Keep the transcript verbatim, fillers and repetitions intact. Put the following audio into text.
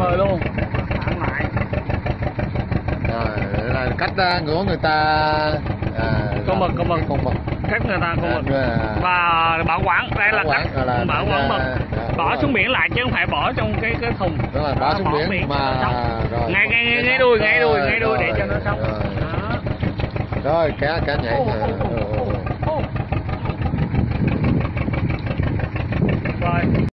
vời luôn. Rồi, là cách ngửa người ta à, con mực, con mực, con mực. Cách người ta con mực. Và bảo quản, đây bảo là cách là, là, bảo quản mực. Bỏ xuống biển lại chứ không phải bỏ trong cái cái thùng. Đó là bỏ xuống biển, biển mà rồi, ngay ngay ngay, ngay đuôi, ngay đuôi, ngay đuôi để cho nó sống. Rồi, cá cá nhảy. Rồi.